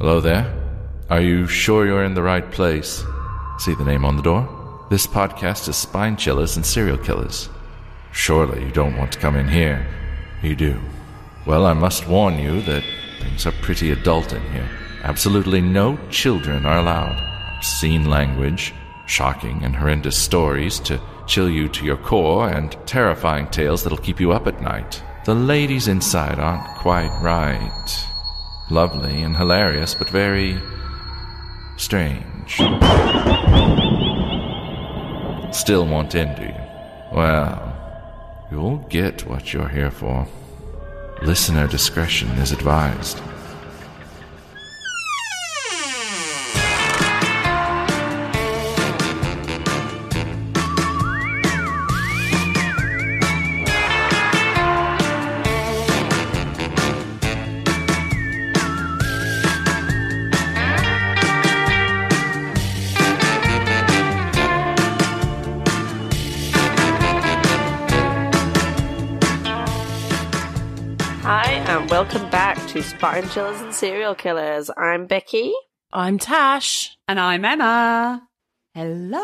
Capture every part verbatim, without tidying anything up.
Hello there? Are you sure you're in the right place? See the name on the door? This podcast is Spine Chillers and Serial Killers. Surely you don't want to come in here. You do. Well, I must warn you that things are pretty adult in here. Absolutely no children are allowed. Obscene language, shocking and horrendous stories to chill you to your core, and terrifying tales that'll keep you up at night. The ladies inside aren't quite right. Lovely and hilarious, but very strange. Still want in, do you? Well, you'll get what you're here for. Listener discretion is advised. Welcome back to Spine Chillers and Serial Killers. I'm Becky. I'm Tash. And I'm Emma. Hello.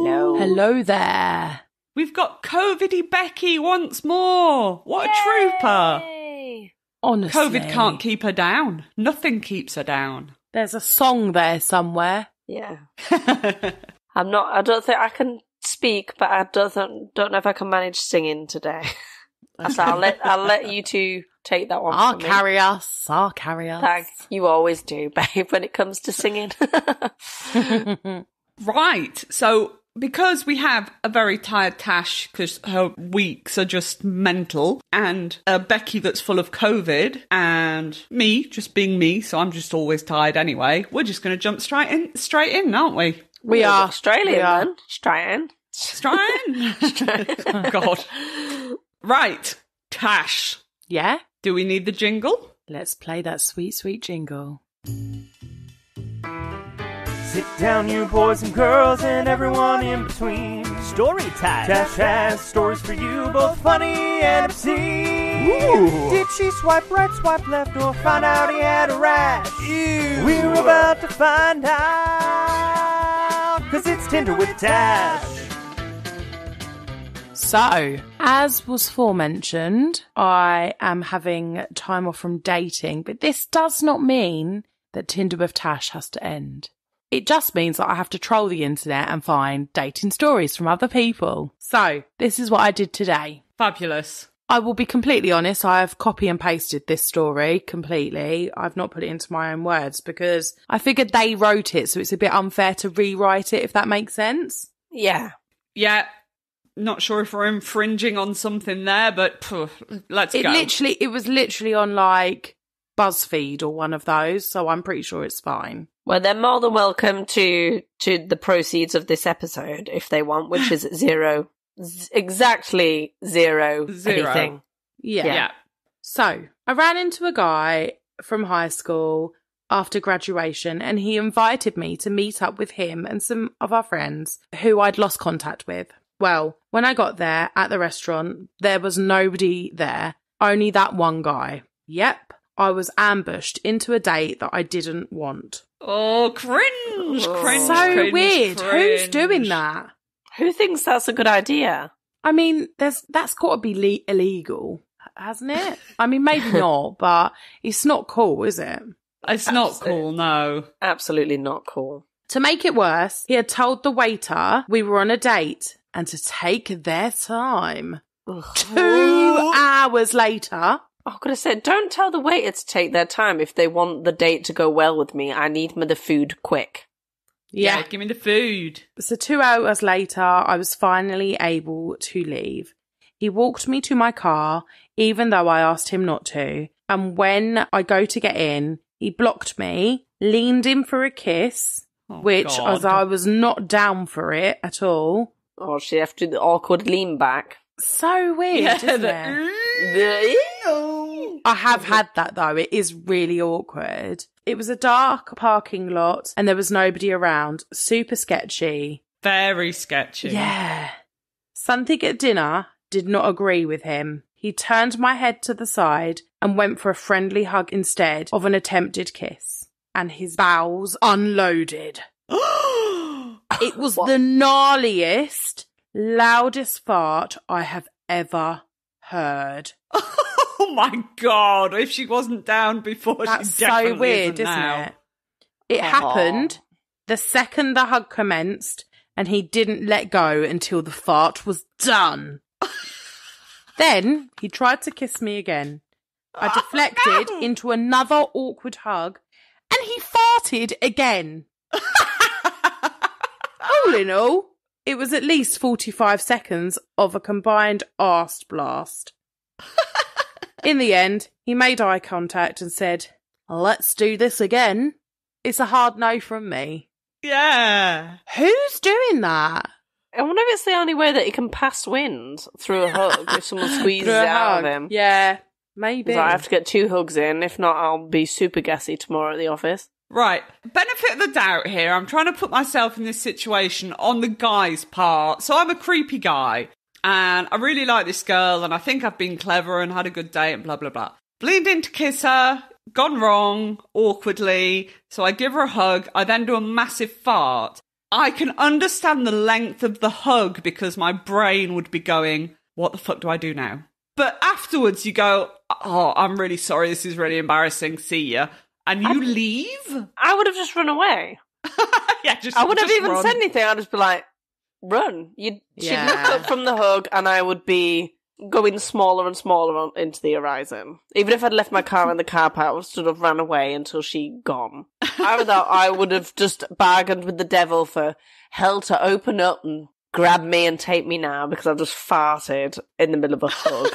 Hello. Hello there. We've got COVID-y Becky once more. What Yay. A trooper. Honestly. COVID can't keep her down. Nothing keeps her down. There's a song there somewhere. Yeah. I'm not, I don't think I can speak, but I don't, th- don't know if I can manage singing today. So I'll let, I'll let you two take that one. I'll carry me. us. I'll carry us. Like you always do, babe, when it comes to singing. Right. So because we have a very tired Tash because her weeks are just mental, and a Becky that's full of COVID, and me just being me, so I'm just always tired anyway, we're just going to jump straight in, straight in, aren't we? We, we are. Australian, we are. Man. Straight in. Straight in. Oh, God. Right, Tash. Yeah? Do we need the jingle? Let's play that sweet, sweet jingle. Sit down, you boys and girls and everyone in between. Story time. Tash has stories for you, both funny and obscene. Ooh. Did she swipe right, swipe left, or find out he had a rash? Ew. We're about to find out, because it's Tinder with Tash. So, as was forementioned, I am having time off from dating, but this does not mean that Tinder with Tash has to end. It just means that I have to troll the internet and find dating stories from other people. So, this is what I did today. Fabulous. I will be completely honest, I have copy and pasted this story completely. I've not put it into my own words because I figured they wrote it, so it's a bit unfair to rewrite it, if that makes sense. Yeah. Yeah. Not sure if we're infringing on something there, but phew, let's it go. Literally, it was literally on like BuzzFeed or one of those, so I'm pretty sure it's fine. Well, they're more than welcome to to the proceeds of this episode if they want, which is zero, z- exactly zero, zero. Anything. Yeah. Yeah. yeah. So I ran into a guy from high school after graduation, and he invited me to meet up with him and some of our friends who I'd lost contact with. Well, when I got there at the restaurant, there was nobody there, only that one guy. Yep, I was ambushed into a date that I didn't want. Oh, cringe, oh, cringe, so cringe, weird. Cringe. Who's doing that? Who thinks that's a good idea? I mean, there's that's got to be le- illegal, hasn't it? I mean, maybe not, but it's not cool, is it? It's Absol- not cool, no. Absolutely not cool. To make it worse, he had told the waiter we were on a date and to take their time. Ugh. Two hours later. I've got to say, don't tell the waiter to take their time if they want the date to go well with me. I need me the food quick. Yeah. yeah, give me the food. So two hours later, I was finally able to leave. He walked me to my car, even though I asked him not to. And when I go to get in, he blocked me, leaned in for a kiss, oh, which God. as I was not down for it at all. Oh, she have to do the awkward lean back. So weird, yeah, isn't the, it? The, I have had that, though. It is really awkward. It was a dark parking lot and there was nobody around. Super sketchy. Very sketchy. Yeah. Something at dinner did not agree with him. He turned my head to the side and went for a friendly hug instead of an attempted kiss. and his bowels unloaded. It was what? The gnarliest, loudest fart I have ever heard. Oh my God. If she wasn't down before, that's she definitely so weird, isn't, isn't now. It? It Aww. Happened the second the hug commenced, and he didn't let go until the fart was done. Then he tried to kiss me again. I deflected oh, no. into another awkward hug, and he farted again. All in all, it was at least forty-five seconds of a combined arse blast. In the end, he made eye contact and said, "Let's do this again." It's a hard no from me. Yeah. Who's doing that? I wonder if it's the only way that it can pass wind, through a hug, if someone squeezes it out hug. Of him. Yeah, maybe. I have to get two hugs in. If not, I'll be super gassy tomorrow at the office. Right. Benefit of the doubt here. I'm trying to put myself in this situation on the guy's part. So I'm a creepy guy, and I really like this girl, and I think I've been clever and had a good day and blah, blah, blah. Leaned in to kiss her. Gone wrong, awkwardly. So I give her a hug. I then do a massive fart. I can understand the length of the hug because my brain would be going, what the fuck do I do now? But afterwards you go, oh, I'm really sorry. This is really embarrassing. See ya. And you I, leave? I would have just run away. yeah, just, I wouldn't have even run. Said anything. I'd just be like, run. You'd, yeah. She'd look up from the hug and I would be going smaller and smaller on, into the horizon. Even if I'd left my car in the car park, I would sort of ran away until she'd gone. I thought I would have just bargained with the devil for hell to open up and grab me and take me now because I've just farted in the middle of a hug.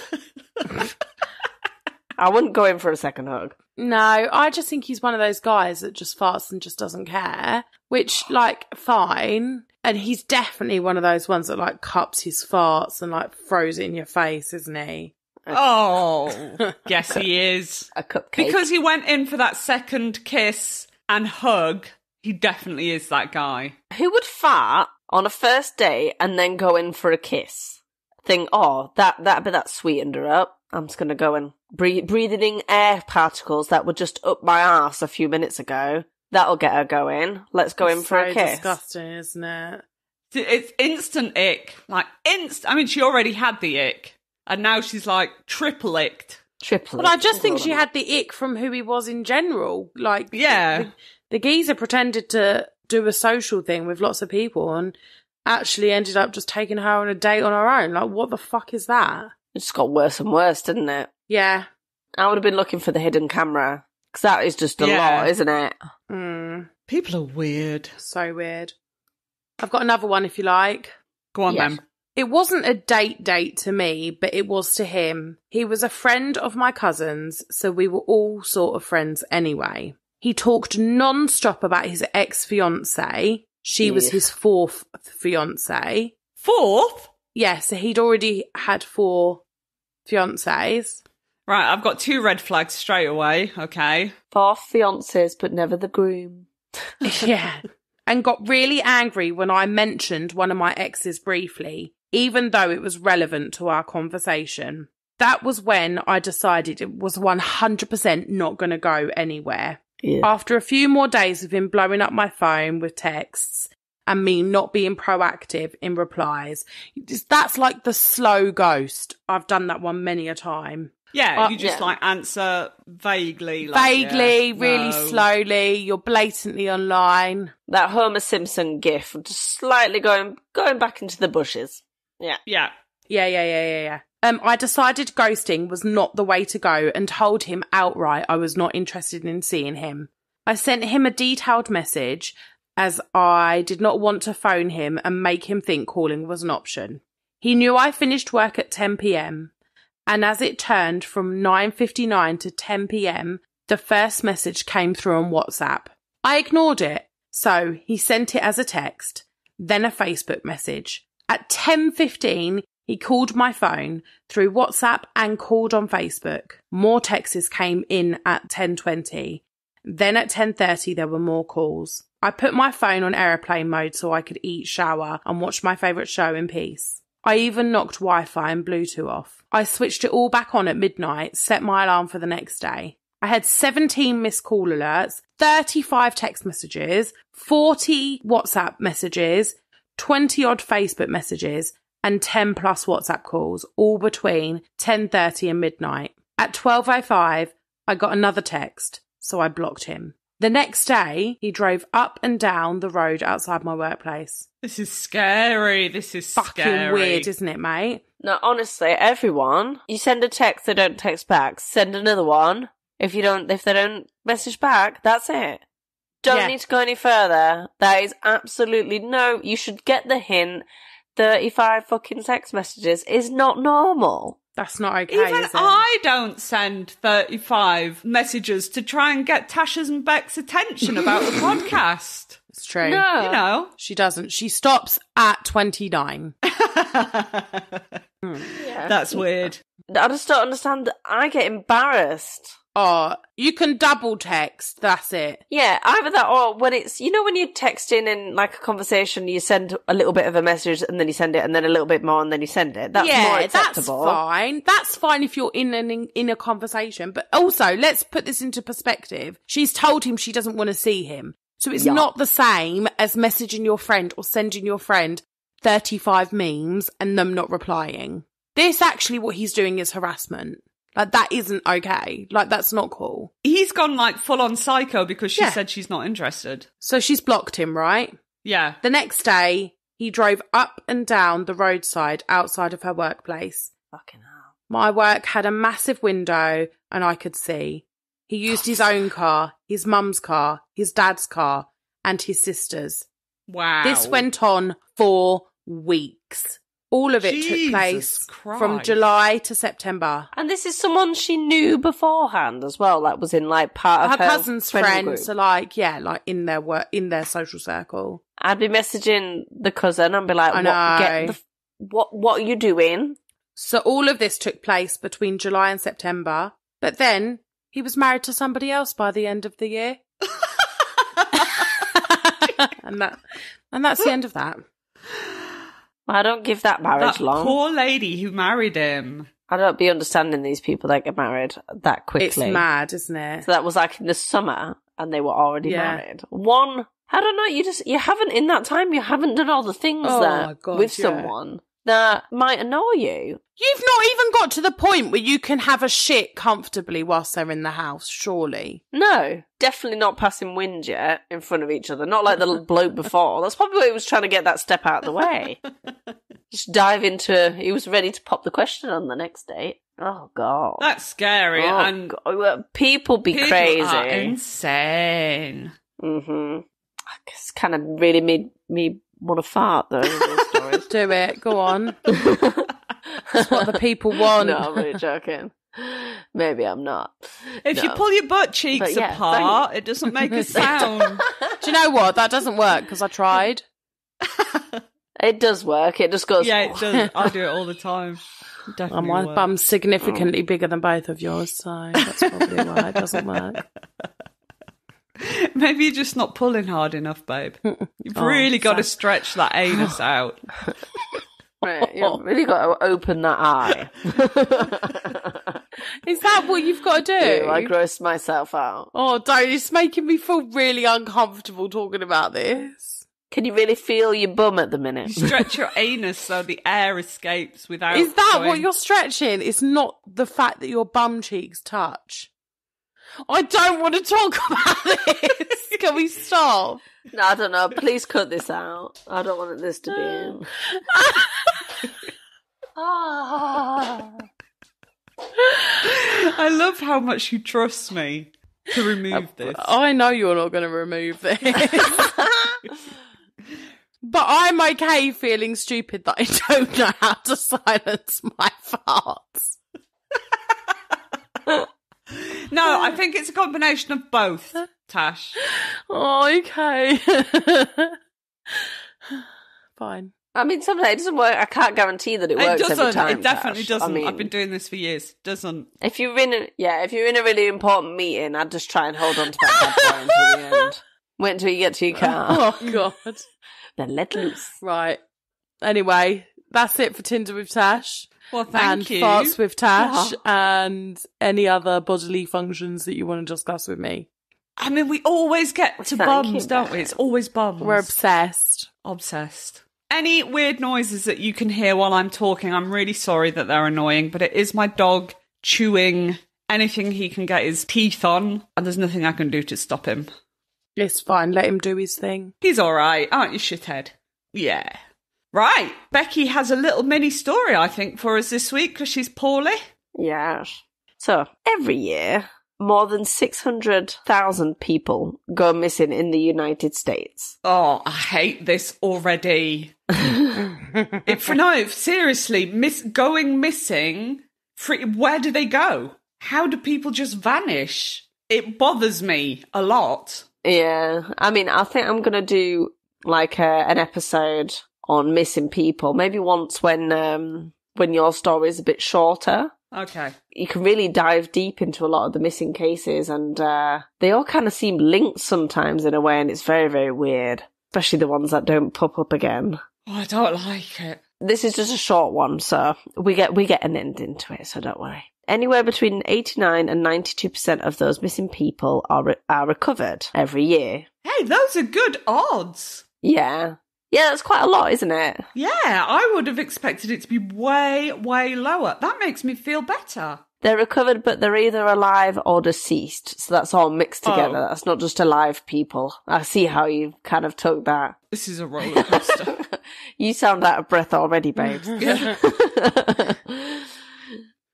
I wouldn't go in for a second hug. No, I just think he's one of those guys that just farts and just doesn't care, which, like, fine. And he's definitely one of those ones that, like, cups his farts and, like, throws it in your face, isn't he? Oh, yes, he is. A cupcake. Because he went in for that second kiss and hug, he definitely is that guy. Who would fart on a first date and then go in for a kiss? Think, oh, that, that'd be that sweetened her up. I'm just going to go and breathe, breathing in air particles that were just up my arse a few minutes ago. That'll get her going. Let's go it's in for so a kiss. Disgusting, isn't it? It's instant ick. Like, inst. I mean, she already had the ick. And now she's, like, triple icked. Triple But I just oh, think she had the ick from who he was in general. Like, yeah. The, the geezer pretended to do a social thing with lots of people and actually ended up just taking her on a date on her own. Like, what the fuck is that? It just got worse and worse, didn't it? Yeah. I would have been looking for the hidden camera. Because that is just a yeah. lot, isn't it? Mm. People are weird. So weird. I've got another one, if you like. Go on, yes. Ma'am. It wasn't a date date to me, but it was to him. He was a friend of my cousin's, so we were all sort of friends anyway. He talked non-stop about his ex-fiancée. She yeah. was his fourth fiancée. Fourth? Yeah, so he'd already had four fiancées. Right, I've got two red flags straight away, okay? Four fiancés, but never the groom. yeah. And got really angry when I mentioned one of my exes briefly, even though it was relevant to our conversation. That was when I decided it was one hundred percent not going to go anywhere. Yeah. After a few more days of him blowing up my phone with texts and me not being proactive in replies, that's like the slow ghost. I've done that one many a time. Yeah, you just, uh, yeah. like, answer vaguely. Like, vaguely, yeah, really no. slowly. You're blatantly online. That Homer Simpson gif, just slightly going going back into the bushes. Yeah. Yeah. Yeah, yeah, yeah, yeah, yeah. Um, I decided ghosting was not the way to go and told him outright I was not interested in seeing him. I sent him a detailed message as I did not want to phone him and make him think calling was an option. He knew I finished work at ten p.m. And as it turned from nine fifty-nine to ten p.m, the first message came through on WhatsApp. I ignored it, so he sent it as a text, then a Facebook message. At ten fifteen, he called my phone through WhatsApp and called on Facebook. More texts came in at ten twenty. Then at ten thirty, there were more calls. I put my phone on airplane mode so I could eat, shower, and watch my favourite show in peace. I even knocked Wi-Fi and Bluetooth off. I switched it all back on at midnight, set my alarm for the next day. I had seventeen missed call alerts, thirty-five text messages, forty WhatsApp messages, twenty odd Facebook messages, and ten plus WhatsApp calls, all between ten thirty and midnight. At twelve oh five, I got another text, so I blocked him. The next day, he drove up and down the road outside my workplace. This is scary. This is fucking scary. Weird, isn't it, mate? No, honestly, everyone. You send a text, they don't text back. Send another one. If you don't, if they don't message back, that's it. Don't yeah. need to go any further. That is absolutely no. You should get the hint. Thirty-five fucking text messages is not normal. That's not okay. Even is it? I don't send thirty-five messages to try and get Tasha's and Beck's attention about the podcast. It's true. No. You know. She doesn't. She stops at twenty-nine. mm. yeah. That's weird. I just don't understand. I get embarrassed. Oh, you can double text, that's it. Yeah, either that or when it's, you know, when you're texting in like a conversation, you send a little bit of a message and then you send it and then a little bit more and then you send it. That's yeah, more acceptable. That's fine. That's fine if you're in an in, in a conversation. But also, let's put this into perspective. She's told him she doesn't want to see him. So it's yeah. not the same as messaging your friend or sending your friend thirty-five memes and them not replying. This actually, what he's doing is harassment. Like, that isn't okay. Like, that's not cool. He's gone, like, full-on psycho because she yeah. said she's not interested. So she's blocked him, right? Yeah. The next day, he drove up and down the roadside outside of her workplace. Fucking hell. My work had a massive window and I could see. He used his own car, his mum's car, his dad's car, and his sister's. Wow. This went on for weeks. All of it Jesus took place Christ. From July to September. And this is someone she knew beforehand as well, like was in like part her of her cousin's friends are like, yeah, like in their work, in their social circle. I'd be messaging the cousin and be like, I what, get the f- what, what are you doing? So all of this took place between July and September, but then he was married to somebody else by the end of the year. and that, and that's the end of that. I don't give that marriage that long. That poor lady who married him. I don't be understanding these people that get married that quickly. It's mad, isn't it? So that was like in the summer and they were already yeah. married. One, I don't know, you just, you haven't, in that time, you haven't done all the things oh that God, with yeah. someone that might annoy you. You've not even got to the point where you can have a shit comfortably whilst they're in the house, surely. No, definitely not passing wind yet in front of each other. Not like the bloke before. That's probably what he was trying to get that step out of the way. Just dive into, he was ready to pop the question on the next date. Oh, God. That's scary. Oh, and God. People be people crazy. Are insane. Mm-hmm. It's kind of really made me want to fart, though. Those stories. Do it. Go on. That's what the people want. No, I'm really joking. Maybe I'm not. If no. you pull your butt cheeks but yeah, apart, it doesn't make a sound. Do you know what? That doesn't work because I tried. It does work. It just goes. Yeah, it does. I do it all the time. Definitely my works. Bum's significantly bigger than both of yours, so that's probably why it doesn't work. Maybe you're just not pulling hard enough, babe. You've oh, really got to stretch that anus out. Right, you've really got to open that eye. Is that what you've got to do? Ew, I grossed myself out. Oh, don't. It's making me feel really uncomfortable talking about this. Can you really feel your bum at the minute? You stretch your anus so the air escapes without... Is that going... what you're stretching? It's not the fact that your bum cheeks touch. I don't want to talk about this. Can we stop? No, I don't know. Please cut this out. I don't want this to be in. Ah. I love how much you trust me to remove this. I know you're not going to remove this. But I'm okay feeling stupid that I don't know how to silence my farts. No, I think it's a combination of both, Tash. Oh, okay. Fine. I mean, sometimes it doesn't work. I can't guarantee that it works. It doesn't. Every time, it definitely Tash. Doesn't. I mean, I've been doing this for years. It doesn't. If you're in, a, yeah, if you're in a really important meeting, I'd just try and hold on to that bad boy until the end. Wait until you get to your car. Oh God. Then let loose. Right. Anyway, that's it for Tinder with Tash. Well, thank and you. And farts with Tash, yeah. And any other bodily functions that you want to discuss with me. I mean, we always get to thank bums, you, don't we? It's always bums. We're obsessed. Obsessed. Any weird noises that you can hear while I'm talking, I'm really sorry that they're annoying, but it is my dog chewing anything he can get his teeth on, and there's nothing I can do to stop him. It's fine. Let him do his thing. He's all right, aren't you, shithead? Yeah. Right. Becky has a little mini story, I think, for us this week because she's poorly. Yeah. So every year, more than six hundred thousand people go missing in the United States. Oh, I hate this already. if, no, seriously, miss, going missing, where do they go? How do people just vanish? It bothers me a lot. Yeah. I mean, I think I'm going to do like a, an episode on missing people. Maybe once when um, when your story is a bit shorter. Okay. You can really dive deep into a lot of the missing cases, and uh, they all kind of seem linked sometimes in a way, and it's very, very weird, especially the ones that don't pop up again. Oh, I don't like it. This is just a short one, so we get we get an end into it, so don't worry. Anywhere between eighty-nine and ninety-two percent of those missing people are re- are recovered every year. Hey, those are good odds. Yeah. Yeah, that's quite a lot, isn't it? Yeah, I would have expected it to be way, way lower. That makes me feel better. They're recovered, but they're either alive or deceased. So that's all mixed together. Oh. That's not just alive people. I see how you kind of took that. This is a roller coaster. You sound out of breath already, babes.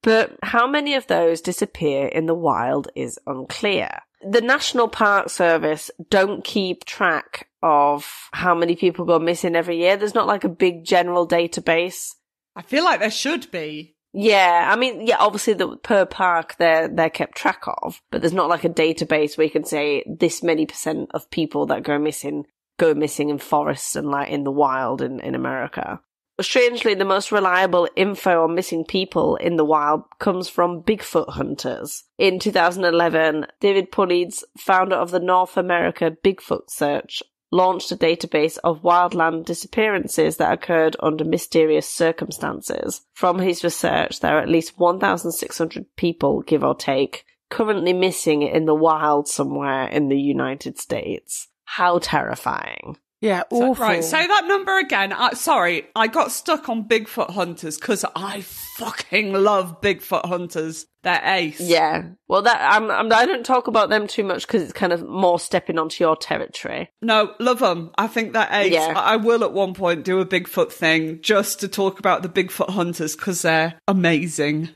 But how many of those disappear in the wild is unclear. The National Park Service don't keep track of how many people go missing every year. There's not like a big general database. I feel like there should be. Yeah, I mean, yeah, obviously the, per park they're, they're kept track of, but there's not like a database where you can say this many percent of people that go missing go missing in forests and like in the wild in, in America. Strangely, the most reliable info on missing people in the wild comes from Bigfoot hunters. In two thousand eleven, David Punneds, founder of the North America Bigfoot Search, launched a database of wildland disappearances that occurred under mysterious circumstances. From his research, there are at least one thousand six hundred people, give or take, currently missing in the wild somewhere in the United States. How terrifying. Yeah, awful. So, right, say that number again. I, sorry, I got stuck on Bigfoot hunters because I fucking love Bigfoot hunters. They're ace. Yeah. Well, that I'm, I'm, I don't talk about them too much because it's kind of more stepping onto your territory. No, love them. I think they're ace. Yeah. I, I will at one point do a Bigfoot thing just to talk about the Bigfoot hunters because they're amazing.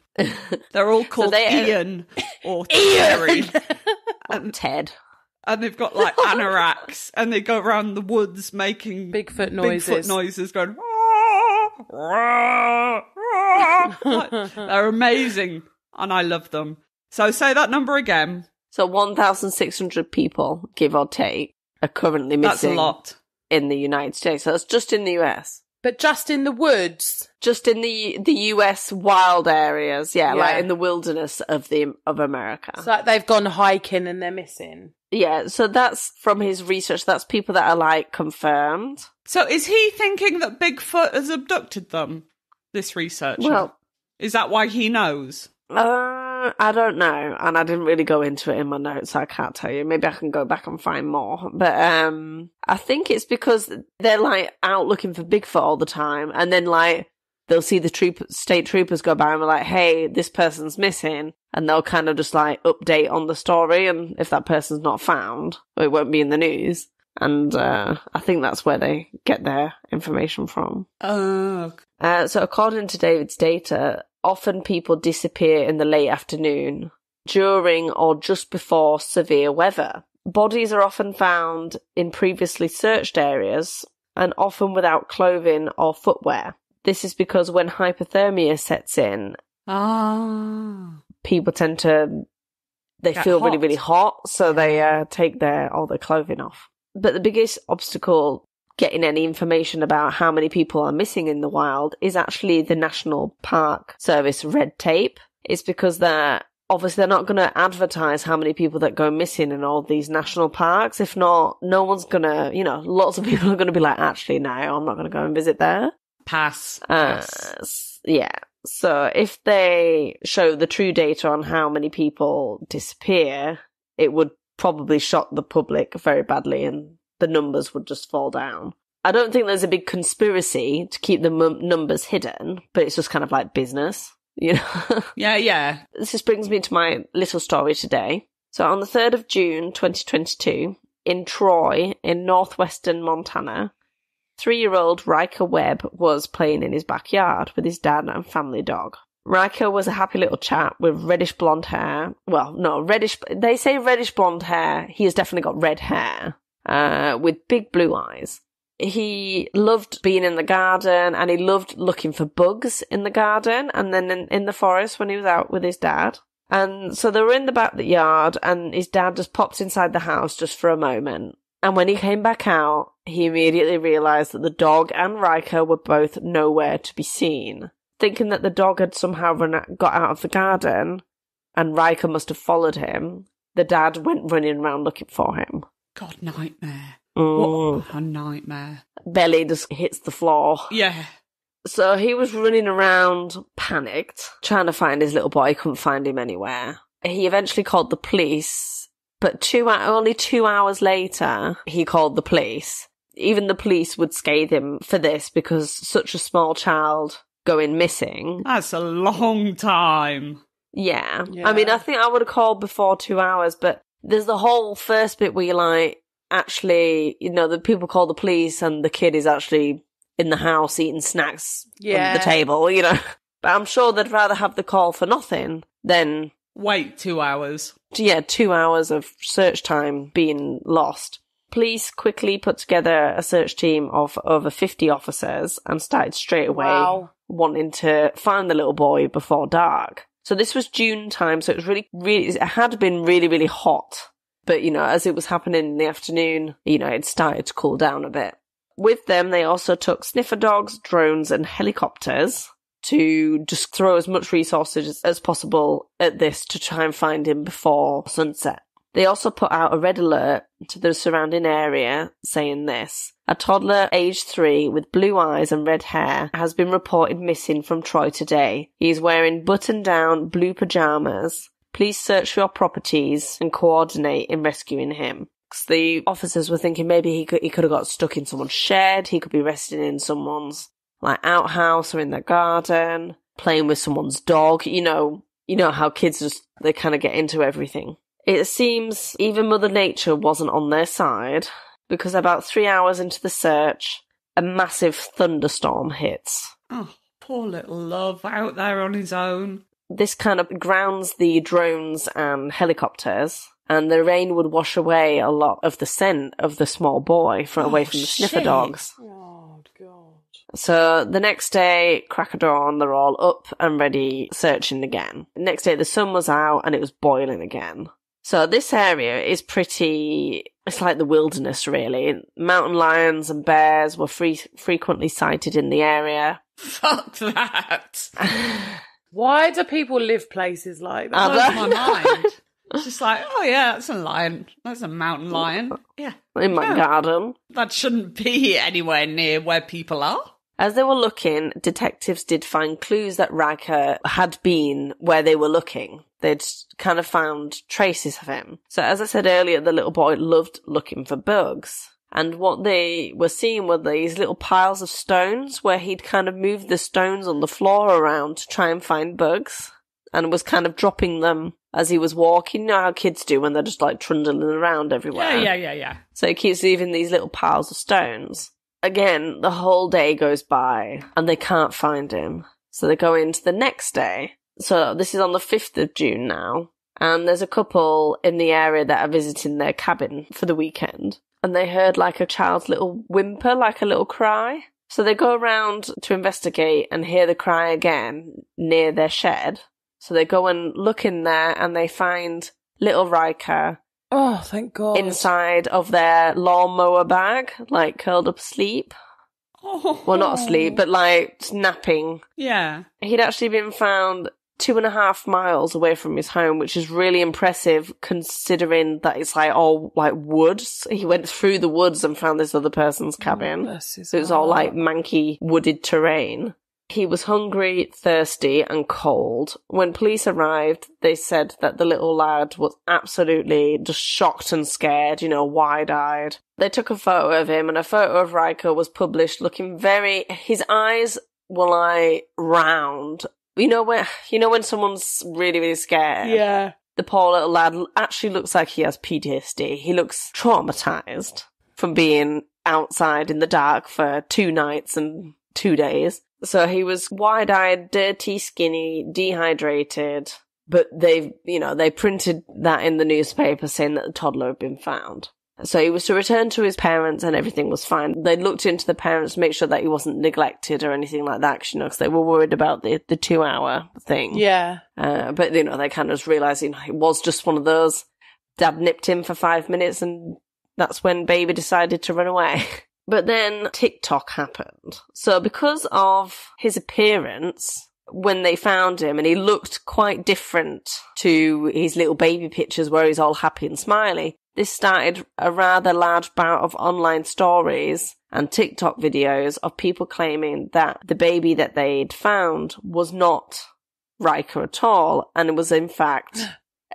They're all called so they, Ian uh, or Terry. and Ted. And they've got, like, anoraks, and they go around the woods making Bigfoot noises, Bigfoot noises going, rah, rah, rah. They're amazing, and I love them. So say that number again. So one thousand six hundred people, give or take, are currently missing. That's a lot. In the United States. So that's just in the U S. But just in the woods. Just in the the U S wild areas, yeah, yeah. Like in the wilderness of the of America. It's like they've gone hiking and they're missing. Yeah, so that's from his research. That's people that are, like, confirmed. So is he thinking that Bigfoot has abducted them, this researcher? Well, is that why he knows? Uh, I don't know, and I didn't really go into it in my notes, so I can't tell you. Maybe I can go back and find more. But um, I think it's because they're, like, out looking for Bigfoot all the time, and then, like, they'll see the troop- state troopers go by and be like, hey, this person's missing. And they'll kind of just, like, update on the story. And if that person's not found, it won't be in the news. And uh, I think that's where they get their information from. Oh. Uh, so according to David's data, often people disappear in the late afternoon, during or just before severe weather. Bodies are often found in previously searched areas and often without clothing or footwear. This is because when hypothermia sets in, oh. people tend to, they Get feel hot. really, really hot, so they uh, take their all their clothing off. But the biggest obstacle getting any information about how many people are missing in the wild is actually the National Park Service red tape. It's because they're, obviously they're not going to advertise how many people that go missing in all these national parks. If not, no one's going to, you know, lots of people are going to be like, actually, no, I'm not going to go and visit there. Pass. Uh, Pass. Yeah. So if they show the true data on how many people disappear, it would probably shock the public very badly and the numbers would just fall down. I don't think there's a big conspiracy to keep the m- numbers hidden, but it's just kind of like business, you know? Yeah, yeah. This just brings me to my little story today. So on the third of June, twenty twenty-two, in Troy, in northwestern Montana, three-year-old Ryker Webb was playing in his backyard with his dad and family dog. Ryker was a happy little chap with reddish blonde hair. Well, no, reddish... They say reddish blonde hair. He has definitely got red hair, uh, with big blue eyes. He loved being in the garden, and he loved looking for bugs in the garden and then in, in the forest when he was out with his dad. And so they were in the backyard, and his dad just popped inside the house just for a moment. And when he came back out, he immediately realised that the dog and Ryker were both nowhere to be seen. Thinking that the dog had somehow run- got out of the garden and Ryker must have followed him, the dad went running around looking for him. God, nightmare. Mm. What a nightmare. Belly just hits the floor. Yeah. So he was running around, panicked, trying to find his little boy. He couldn't find him anywhere. He eventually called the police, but two only two hours later, he called the police. Even the police would scathe him for this because such a small child going missing. That's a long time. Yeah. yeah. I mean, I think I would have called before two hours, but there's the whole first bit where you're like, actually, you know, the people call the police and the kid is actually in the house eating snacks yeah. on the table, you know. But I'm sure they'd rather have the call for nothing than... Wait two hours. Yeah, two hours of search time being lost. Police quickly put together a search team of over fifty officers and started straight away wow. wanting to find the little boy before dark. So this was June time, so it was really, really, it had been really, really hot. But, you know, as it was happening in the afternoon, you know, it started to cool down a bit. With them, they also took sniffer dogs, drones and helicopters to just throw as much resources as possible at this to try and find him before sunset. They also put out a red alert to the surrounding area saying this: a toddler aged three with blue eyes and red hair has been reported missing from Troy today. He is wearing button-down blue pajamas. Please search for your properties and coordinate in rescuing him. Because the officers were thinking maybe he could, he could have got stuck in someone's shed. He could be resting in someone's like outhouse or in their garden, playing with someone's dog. You know, you know how kids just, they kind of get into everything. It seems even Mother Nature wasn't on their side, because about three hours into the search, a massive thunderstorm hits. Oh, poor little love out there on his own. This kind of grounds the drones and helicopters, and the rain would wash away a lot of the scent of the small boy from oh, away from the shit. sniffer dogs. Oh, God. So the next day, crack of dawn, they're all up and ready, searching again. The next day, the sun was out and it was boiling again. So this area is pretty... It's like the wilderness, really. Mountain lions and bears were free- frequently sighted in the area. Fuck that! Why do people live places like that? Blows my mind. It's just like, oh yeah, that's a lion. That's a mountain lion. Yeah, in my yeah. garden. That shouldn't be anywhere near where people are. As they were looking, detectives did find clues that Ryker had been where they were looking. They'd kind of found traces of him. So as I said earlier, the little boy loved looking for bugs. And what they were seeing were these little piles of stones where he'd kind of moved the stones on the floor around to try and find bugs and was kind of dropping them as he was walking. You know how kids do when they're just like trundling around everywhere. Yeah, yeah, yeah, yeah. So he keeps leaving these little piles of stones. Again, the whole day goes by and they can't find him. So they go into the next day. So this is on the fifth of June now. And there's a couple in the area that are visiting their cabin for the weekend. And they heard like a child's little whimper, like a little cry. So they go around to investigate and hear the cry again near their shed. So they go and look in there and they find little Ryker. Oh, thank God. Inside of their lawnmower bag, like curled up asleep. Oh. Well, not asleep, but like napping. Yeah. He'd actually been found two and a half miles away from his home, which is really impressive considering that it's like all like woods. He went through the woods and found this other person's cabin. Oh, so it's all like manky wooded terrain. He was hungry, thirsty, and cold. When police arrived, they said that the little lad was absolutely just shocked and scared, you know, wide-eyed. They took a photo of him, and a photo of Ryker was published looking very... His eyes were, like, round. You know when, you know when someone's really, really scared? Yeah. The poor little lad actually looks like he has P T S D. He looks traumatised from being outside in the dark for two nights and two days. So he was wide-eyed, dirty, skinny, dehydrated, but they, you know, they printed that in the newspaper saying that the toddler had been found. So he was to return to his parents and everything was fine. They looked into the parents to make sure that he wasn't neglected or anything like that, you know, because they were worried about the, the two-hour thing. Yeah. Uh, but, you know, they kind of just realised, you know, it was just one of those. Dad nipped him for five minutes and that's when baby decided to run away. But then TikTok happened. So because of his appearance, when they found him, and he looked quite different to his little baby pictures where he's all happy and smiley, this started a rather large bout of online stories and TikTok videos of people claiming that the baby that they'd found was not Ryker at all, and it was in fact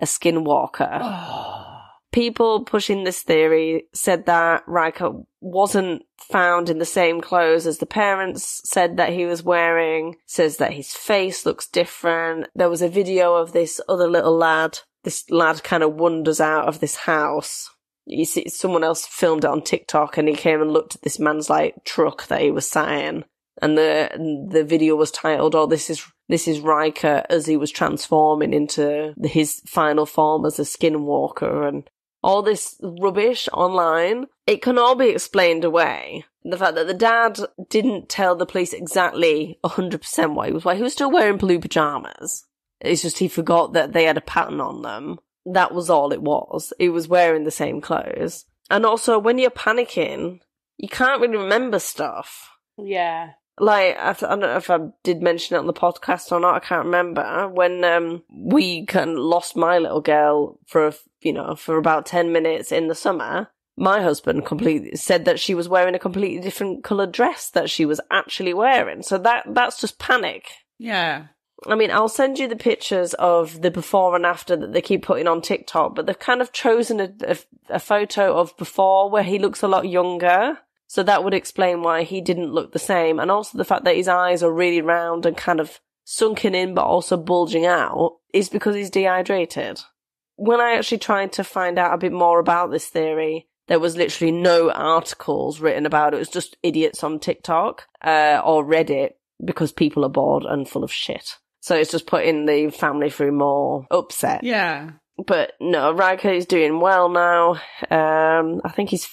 a skinwalker. People pushing this theory said that Ryker wasn't found in the same clothes as the parents said that he was wearing, says that his face looks different. There was a video of this other little lad. This lad kind of wanders out of this house. You see, someone else filmed it on TikTok and he came and looked at this man's, like, truck that he was sat in. And the the video was titled, oh, this is this is Ryker as he was transforming into his final form as a skinwalker. And all this rubbish online, it can all be explained away. The fact that the dad didn't tell the police exactly one hundred percent what he was wearing. He was still wearing blue pyjamas. It's just he forgot that they had a pattern on them. That was all it was. He was wearing the same clothes. And also, when you're panicking, you can't really remember stuff. Yeah. Like, I, th- I don't know if I did mention it on the podcast or not, I can't remember. When um, we kind of lost my little girl for, a, you know, for about ten minutes in the summer, my husband completely said that she was wearing a completely different coloured dress that she was actually wearing. So that that's just panic. Yeah. I mean, I'll send you the pictures of the before and after that they keep putting on TikTok, but they've kind of chosen a, a, a photo of before where he looks a lot younger. So that would explain why he didn't look the same. And also the fact that his eyes are really round and kind of sunken in but also bulging out is because he's dehydrated. When I actually tried to find out a bit more about this theory, there was literally no articles written about it. It was just idiots on TikTok uh, or Reddit because people are bored and full of shit. So it's just putting the family through more upset. Yeah. But no, Ryker is doing well now. Um, I think he's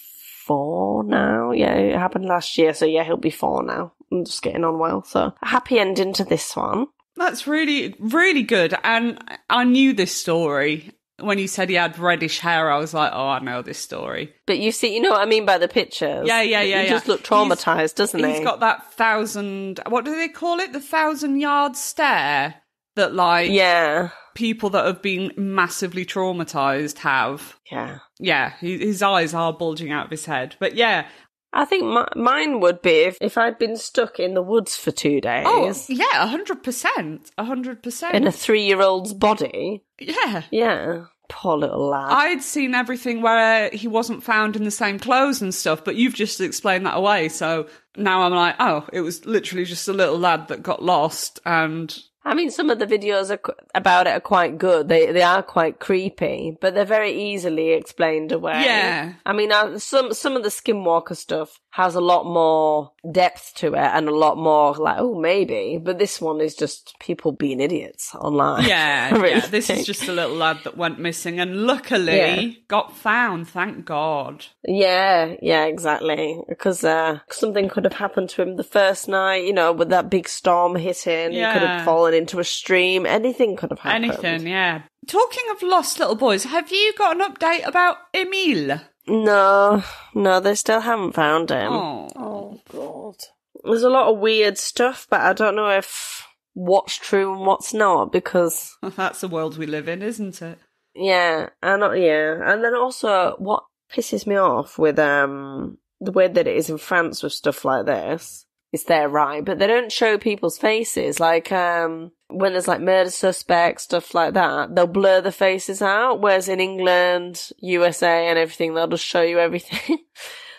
four now. Yeah, it happened last year, so yeah, he'll be four now. I'm just getting on well, so a happy ending to this one. That's really, really good. And I knew this story. When you said he had reddish hair, I was like, oh, I know this story. But you see, you know what I mean by the pictures? Yeah, yeah, yeah. He yeah. just looked traumatised, he's, doesn't he? He's got that thousand, what do they call it? The thousand yard stare that, like, yeah. people that have been massively traumatised have. Yeah. Yeah, he, his eyes are bulging out of his head. But yeah. I think my, mine would be if, if I'd been stuck in the woods for two days. Oh, yeah, one hundred percent. one hundred percent. In a three-year-old's body. Yeah. Yeah. Poor little lad. I'd seen everything where he wasn't found in the same clothes and stuff, but you've just explained that away. So now I'm like, oh, it was literally just a little lad that got lost. And I mean, some of the videos are qu- about it are quite good. They they are quite creepy, but they're very easily explained away. Yeah. I mean, uh, some some of the skinwalker stuff has a lot more depth to it and a lot more like, oh, maybe. But this one is just people being idiots online. Yeah, really yeah. Think. This is just a little lad that went missing and luckily yeah. got found, thank God. Yeah, yeah, exactly. Because uh, something could have happened to him the first night, you know, with that big storm hitting. Yeah. He could have fallen into a stream. Anything could have happened. Anything, yeah. Talking of lost little boys, have you got an update about Emil? No, no, they still haven't found him. Oh. oh, God. There's a lot of weird stuff, but I don't know if what's true and what's not, because... That's the world we live in, isn't it? Yeah, and yeah. And then also, what pisses me off with um the way that it is in France with stuff like this it's there, right? But they don't show people's faces. Like, um, when there's like murder suspects, stuff like that, they'll blur the faces out. Whereas in England, U S A and everything, they'll just show you everything.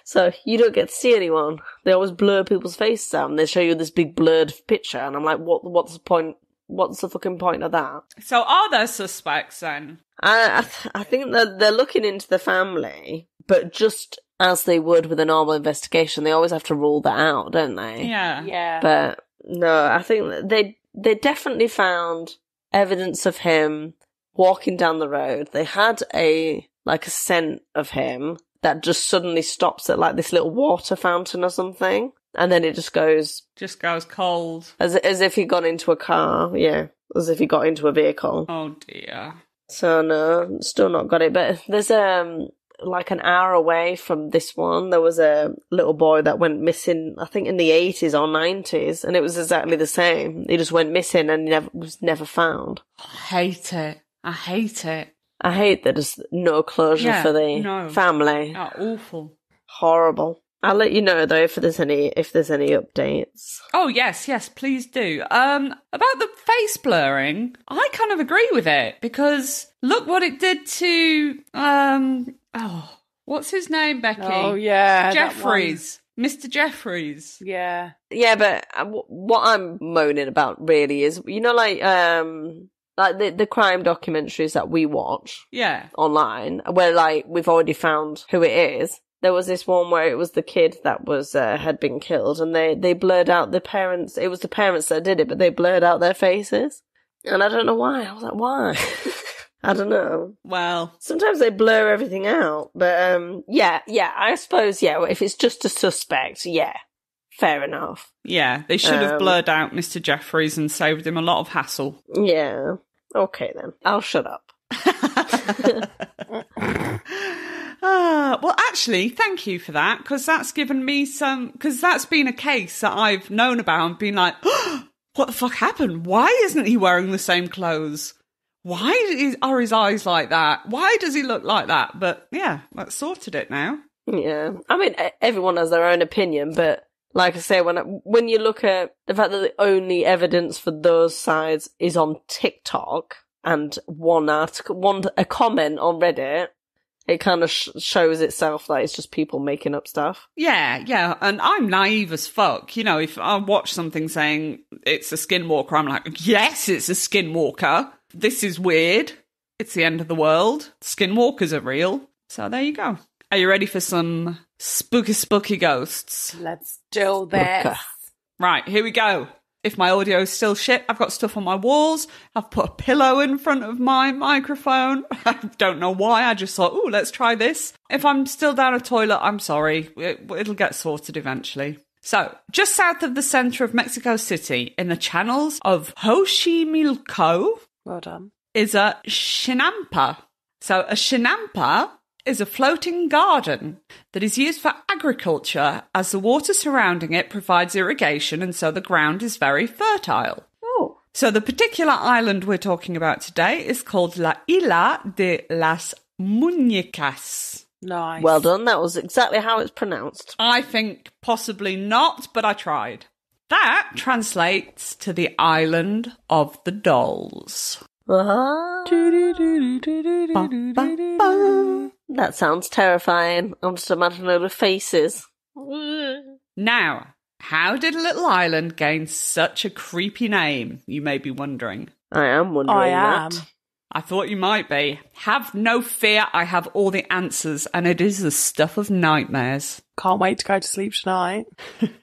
So you don't get to see anyone. They always blur people's faces out and they show you this big blurred picture. And I'm like, what, what's the point? What's the fucking point of that? So are there suspects then? I I, th- I think that they're looking into the family, but just as they would with a normal investigation, they always have to rule that out, don't they? Yeah. Yeah. But no, I think that they they definitely found evidence of him walking down the road. They had a like a scent of him that just suddenly stops at like this little water fountain or something. And then it just goes... Just goes cold. As as if he got into a car, yeah. As if he got into a vehicle. Oh, dear. So, no, still not got it. But there's, um like, an hour away from this one, there was a little boy that went missing, I think, in the eighties or nineties. And it was exactly the same. He just went missing and never was never found. I hate it. I hate it. I hate that there's no closure yeah, for the no. family. Oh, awful. Horrible. I'll let you know though if there's any if there's any updates. Oh yes, yes, please do. Um, about the face blurring, I kind of agree with it because look what it did to um oh what's his name, Becky? Oh yeah, Jeffries, Mister Jeffries. Yeah, yeah. But what I'm moaning about really is you know like um. Like, the, the crime documentaries that we watch yeah, online, where, like, we've already found who it is. There was this one where it was the kid that was uh, had been killed, and they, they blurred out the parents. It was the parents that did it, but they blurred out their faces. And I don't know why. I was like, why? I don't know. Well. Sometimes they blur everything out. But, um, yeah, yeah, I suppose, yeah, if it's just a suspect, yeah. Fair enough. Yeah, they should have um, blurred out Mister Jeffries and saved him a lot of hassle. Yeah. Okay, then. I'll shut up. uh, well, actually, thank you for that, because that's given me some... Because that's been a case that I've known about and been like, oh, what the fuck happened? Why isn't he wearing the same clothes? Why is, are his eyes like that? Why does he look like that? But, yeah, that's sorted it now. Yeah. I mean, everyone has their own opinion, but... Like I say, when I, when you look at the fact that the only evidence for those sides is on TikTok and one article, one a comment on Reddit, it kind of sh- shows itself that it's just people making up stuff. Yeah, yeah, and I'm naive as fuck. You know, if I watch something saying it's a skinwalker, I'm like, yes, it's a skinwalker. This is weird. It's the end of the world. Skinwalkers are real. So there you go. Are you ready for some spooky, spooky ghosts? Let's do this. Spooker. Right, here we go. If my audio is still shit, I've got stuff on my walls. I've put a pillow in front of my microphone. I don't know why. I just thought, ooh, let's try this. If I'm still down a toilet, I'm sorry. It, it'll get sorted eventually. So, just south of the centre of Mexico City, in the channels of Xochimilco, well done, is a chinampa. So, a chinampa is a floating garden that is used for agriculture as the water surrounding it provides irrigation and so the ground is very fertile. Oh. So the particular island we're talking about today is called La Isla de las Muñecas. Nice. Well done. That was exactly how it's pronounced. I think possibly not, but I tried. That translates to the island of the dolls. Uh-huh. That sounds terrifying. I'm just imagining all the faces. Now, how did a little island gain such a creepy name? You may be wondering. I am wondering I am. that. I thought you might be. Have no fear. I have all the answers, and it is the stuff of nightmares. Can't wait to go to sleep tonight.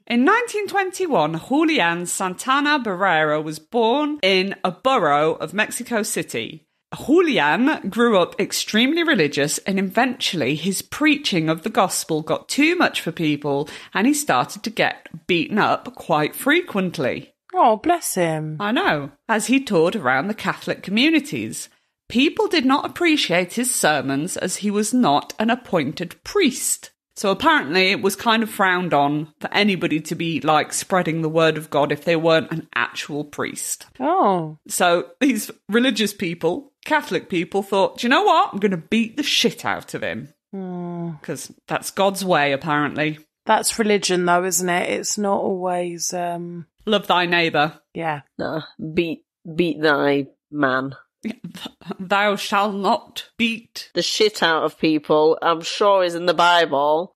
In nineteen twenty-one, Julian Santana Barrera was born in a borough of Mexico City. Julian grew up extremely religious and eventually his preaching of the gospel got too much for people and he started to get beaten up quite frequently. Oh, bless him. I know. As he toured around the Catholic communities, people did not appreciate his sermons as he was not an appointed priest. So apparently it was kind of frowned on for anybody to be, like, spreading the word of God if they weren't an actual priest. Oh. So these religious people, Catholic people, thought, do you know what? I'm going to beat the shit out of him. Because mm. that's God's way, apparently. That's religion, though, isn't it? It's not always um... love thy neighbour. Yeah, no, beat beat thy man. Thou shalt not beat the shit out of people. I'm sure is in the Bible.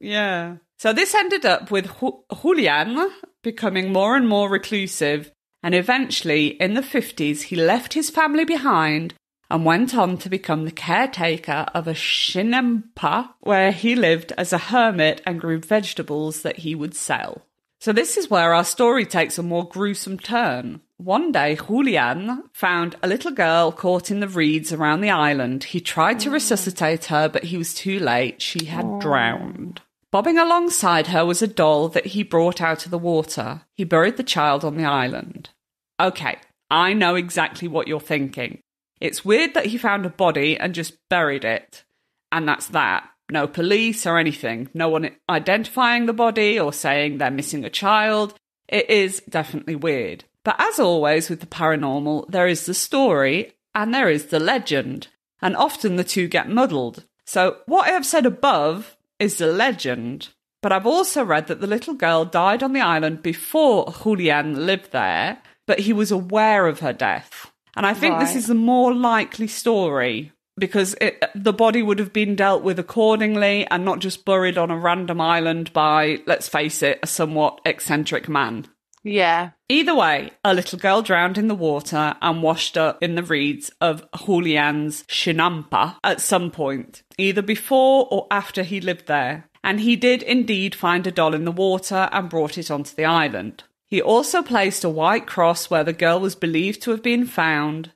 Yeah. So this ended up with Ju- Julian becoming more and more reclusive, and eventually, in the fifties, he left his family behind and went on to become the caretaker of a chinampa, where he lived as a hermit and grew vegetables that he would sell. So this is where our story takes a more gruesome turn. One day, Julian found a little girl caught in the reeds around the island. He tried to resuscitate her, but he was too late. She had Aww. drowned. Bobbing alongside her was a doll that he brought out of the water. He buried the child on the island. Okay, I know exactly what you're thinking. It's weird that he found a body and just buried it. And that's that. No police or anything. No one identifying the body or saying they're missing a child. It is definitely weird. But as always with the paranormal, there is the story and there is the legend, and often the two get muddled. So what I have said above is the legend, but I've also read that the little girl died on the island before Julian lived there, but he was aware of her death. And I think right. this is the more likely story, because it, the body would have been dealt with accordingly and not just buried on a random island by, let's face it, a somewhat eccentric man. Yeah. Either way, a little girl drowned in the water and washed up in the reeds of Julian's chinampa at some point, either before or after he lived there. And he did indeed find a doll in the water and brought it onto the island. He also placed a white cross where the girl was believed to have been found.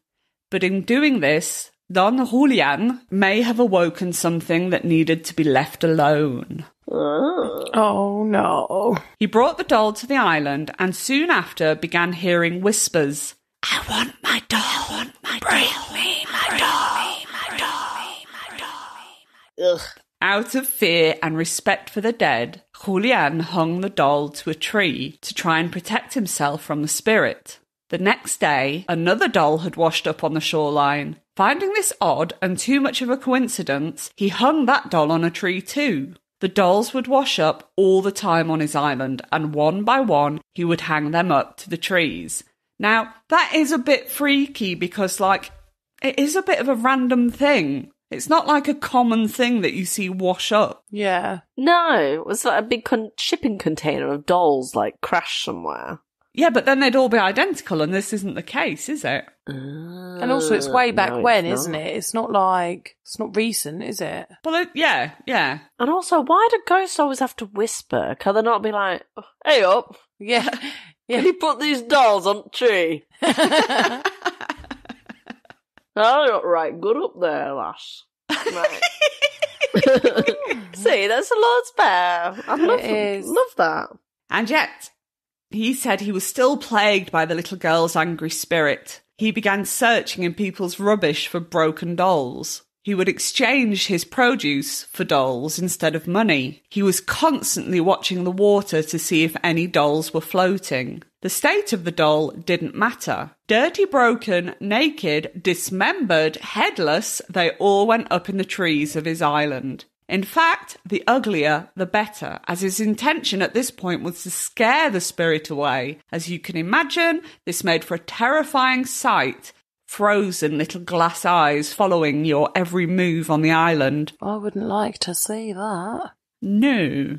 But in doing this, Don Julian may have awoken something that needed to be left alone. Oh, no. He brought the doll to the island and soon after began hearing whispers. I want my doll. I want my doll. Bring me my doll. Out of fear and respect for the dead, Julian hung the doll to a tree to try and protect himself from the spirit. The next day, another doll had washed up on the shoreline. Finding this odd and too much of a coincidence, he hung that doll on a tree too. The dolls would wash up all the time on his island, and one by one, he would hang them up to the trees. Now, that is a bit freaky because, like, it is a bit of a random thing. It's not like a common thing that you see wash up. Yeah. No, it was like a big con- shipping container of dolls, like, crashed somewhere. Yeah, but then they'd all be identical, and this isn't the case, is it? Uh, and also, it's way back no, when, isn't it? It's not like, it's not recent, is it? Well, it, yeah, yeah. And also, why do ghosts always have to whisper? Can they not be like, hey up, yeah, yeah. Can you put these dolls on the tree? Oh, not right good up there, lass. Right. See, that's a Lord's Prayer. I love, it is. love that. And yet... he said he was still plagued by the little girl's angry spirit. He began searching in people's rubbish for broken dolls. He would exchange his produce for dolls instead of money. He was constantly watching the water to see if any dolls were floating. The state of the doll didn't matter. Dirty, broken, naked, dismembered, headless, they all went up in the trees of his island. In fact, the uglier, the better, as his intention at this point was to scare the spirit away. As you can imagine, this made for a terrifying sight. Frozen little glass eyes following your every move on the island. I wouldn't like to see that. No.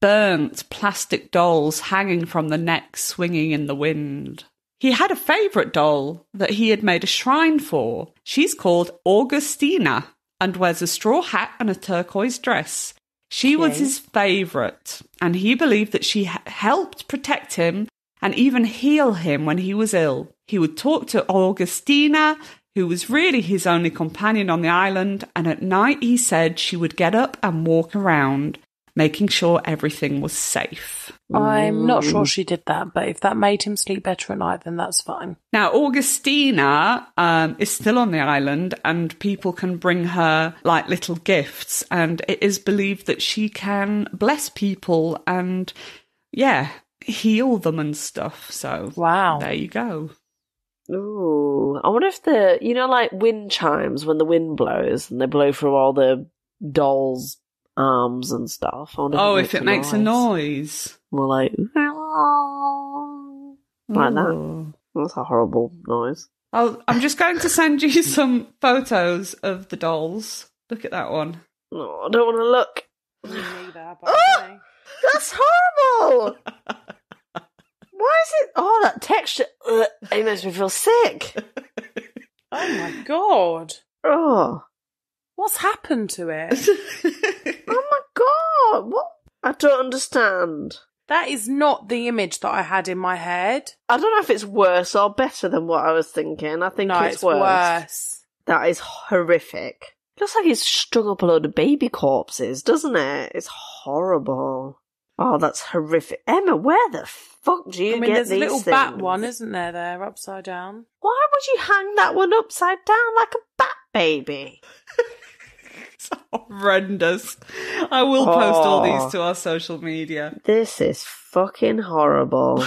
Burnt plastic dolls hanging from the neck, swinging in the wind. He had a favourite doll that he had made a shrine for. She's called Augustina and wears a straw hat and a turquoise dress. She okay. was his favourite, and he believed that she ha- helped protect him and even heal him when he was ill. He would talk to Augustina, who was really his only companion on the island, and at night he said she would get up and walk around, making sure everything was safe. I'm not sure she did that, but if that made him sleep better at night, then that's fine. Now, Augustina um, is still on the island, and people can bring her, like, little gifts, and it is believed that she can bless people and, yeah, heal them and stuff. So, wow, there you go. Ooh, I wonder if the, you know, like, wind chimes when the wind blows and they blow through all the dolls' arms and stuff. Oh, if it makes a noise. We're like, like that. That's a horrible noise. I'll, I'm just going to send you some photos of the dolls. Look at that one. No, I don't want to look. Neither, oh, that's horrible! Why is it? Oh, that texture. Ugh, it makes me feel sick. Oh my god. Oh. What's happened to it? Oh my god. What? I don't understand. That is not the image that I had in my head. I don't know if it's worse or better than what I was thinking. I think no, it's, it's worse. worse. That is horrific. It looks like he's strung up a load of baby corpses, doesn't it? It's horrible. Oh, that's horrific. Emma, where the fuck do you I mean, get these things? There's a little bat one, isn't there, there, upside down? Why would you hang that one upside down like a bat baby? It's horrendous. I will oh, post all these to our social media. This is fucking horrible.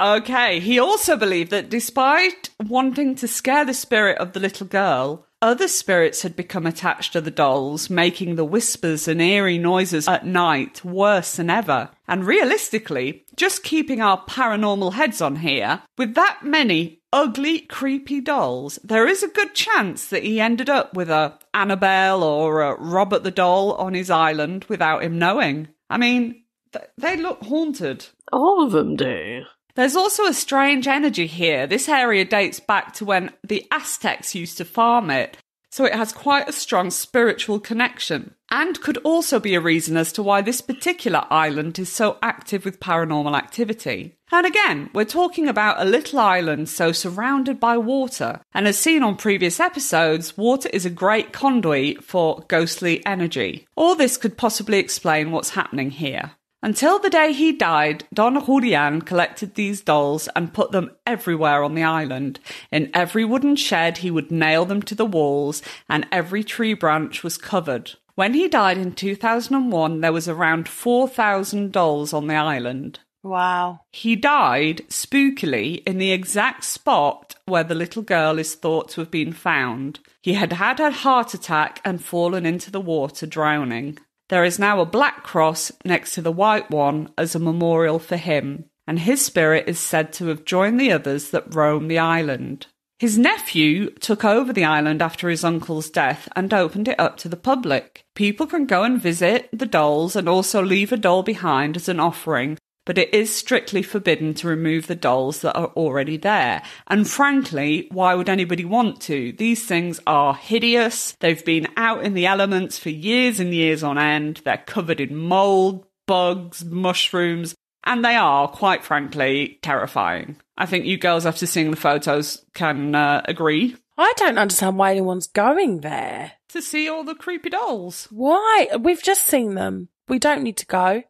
Okay, he also believed that despite wanting to scare the spirit of the little girl, other spirits had become attached to the dolls, making the whispers and eerie noises at night worse than ever. And realistically, just keeping our paranormal heads on here, with that many ugly, creepy dolls, there is a good chance that he ended up with a Annabelle or a Robert the Doll on his island without him knowing. I mean, th- they look haunted. All of them do. There's also a strange energy here. This area dates back to when the Aztecs used to farm it, so it has quite a strong spiritual connection, and could also be a reason as to why this particular island is so active with paranormal activity. And again, we're talking about a little island so surrounded by water, and as seen on previous episodes, water is a great conduit for ghostly energy. All this could possibly explain what's happening here. Until the day he died, Don Julian collected these dolls and put them everywhere on the island. In every wooden shed, he would nail them to the walls, and every tree branch was covered. When he died in two thousand one, there was around four thousand dolls on the island. Wow. He died, spookily, in the exact spot where the little girl is thought to have been found. He had had a heart attack and fallen into the water, drowning. There is now a black cross next to the white one as a memorial for him, and his spirit is said to have joined the others that roam the island. His nephew took over the island after his uncle's death and opened it up to the public. People can go and visit the dolls and also leave a doll behind as an offering, but it is strictly forbidden to remove the dolls that are already there. And frankly, why would anybody want to? These things are hideous. They've been out in the elements for years and years on end. They're covered in mould, bugs, mushrooms, and they are, quite frankly, terrifying. I think you girls, after seeing the photos, can uh, agree. I don't understand why anyone's going there. To see all the creepy dolls. Why? We've just seen them. We don't need to go.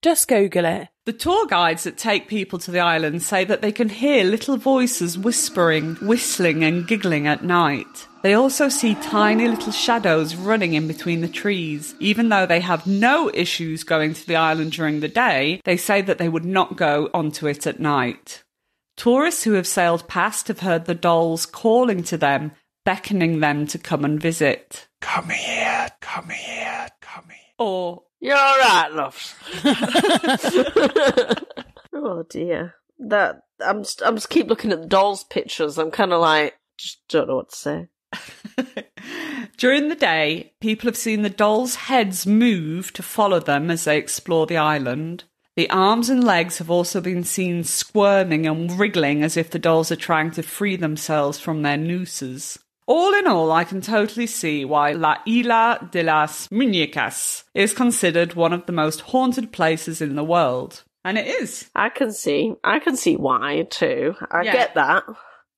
Just Google it. The tour guides that take people to the island say that they can hear little voices whispering, whistling and giggling at night. They also see tiny little shadows running in between the trees. Even though they have no issues going to the island during the day, they say that they would not go onto it at night. Tourists who have sailed past have heard the dolls calling to them, beckoning them to come and visit. Come here, come here, come here. Or... You're all right, love. Oh dear, that I'm. Just, I'm just keep looking at the dolls' pictures. I'm kind of like, just don't know what to say. During the day, people have seen the dolls' heads move to follow them as they explore the island. The arms and legs have also been seen squirming and wriggling as if the dolls are trying to free themselves from their nooses. All in all, I can totally see why La Isla de las Muñecas is considered one of the most haunted places in the world. And it is. I can see. I can see why, too. I yeah. get that.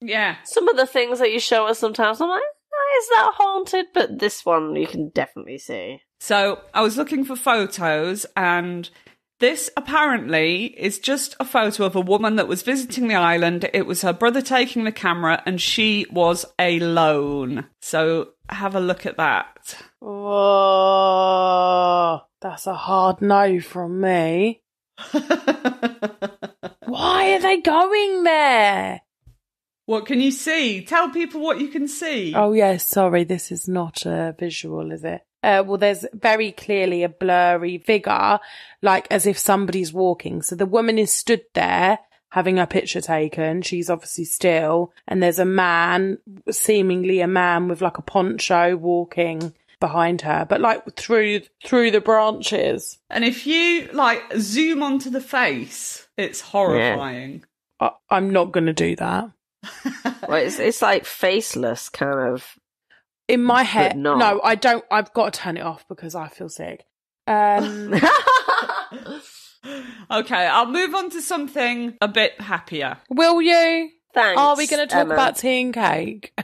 Yeah. Some of the things that you show us sometimes, I'm like, oh, is that haunted? But this one you can definitely see. So I was looking for photos, and this apparently is just a photo of a woman that was visiting the island. It was her brother taking the camera, and she was alone. So have a look at that. Oh, that's a hard no from me. Why are they going there? What can you see? Tell people what you can see. Oh, yes, yeah, sorry, this is not a visual, is it? Uh, well, there's very clearly a blurry figure, like as if somebody's walking. So the woman is stood there having her picture taken. She's obviously still. And there's a man, seemingly a man with like a poncho, walking behind her, but like through through the branches. And if you like zoom onto the face, it's horrifying. Yeah. I, I'm not going to do that. Well, it's, it's like faceless kind of. In my head, no, I don't. I've got to turn it off because I feel sick. Um... Okay, I'll move on to something a bit happier. Will you? Thanks. Are we going to talk Emma. about tea and cake?